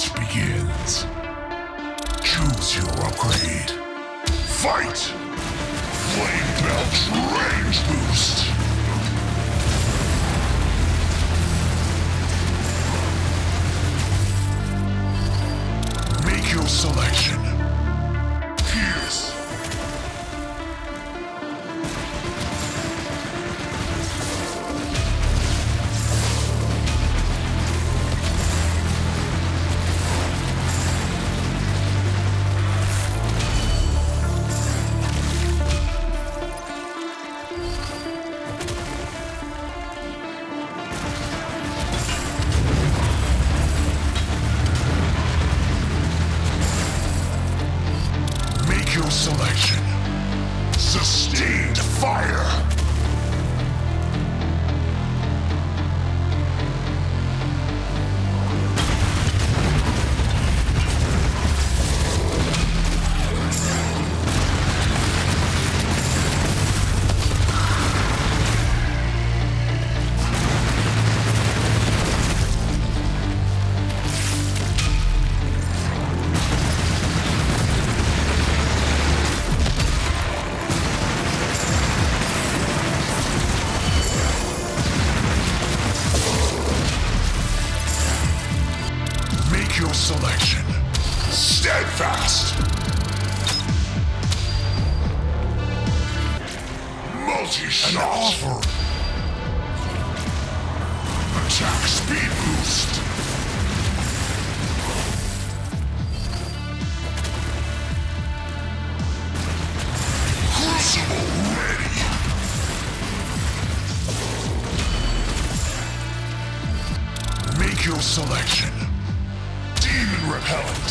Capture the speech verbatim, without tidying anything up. sequence begins. Choose your upgrade. Fight! Flame Belt Range Boost! Make your selection. Pierce. Selection. Sustained fire. Your selection. Steadfast. Multi-shot. An offer. Attack speed boost. Crucible ready. Make your selection. Repellent.